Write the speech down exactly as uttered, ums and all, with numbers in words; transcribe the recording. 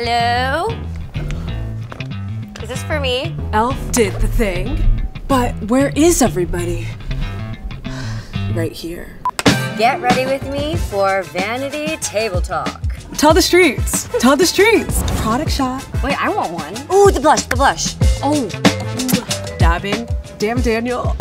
Hello? Is this for me? Elf did the thing, but where is everybody? Right here. Get ready with me for Vanity Table Talk. Tell the streets. Tell the streets. Product shot. Wait, I want one. Ooh, the blush, the blush. Oh, dabbing. Damn Daniel.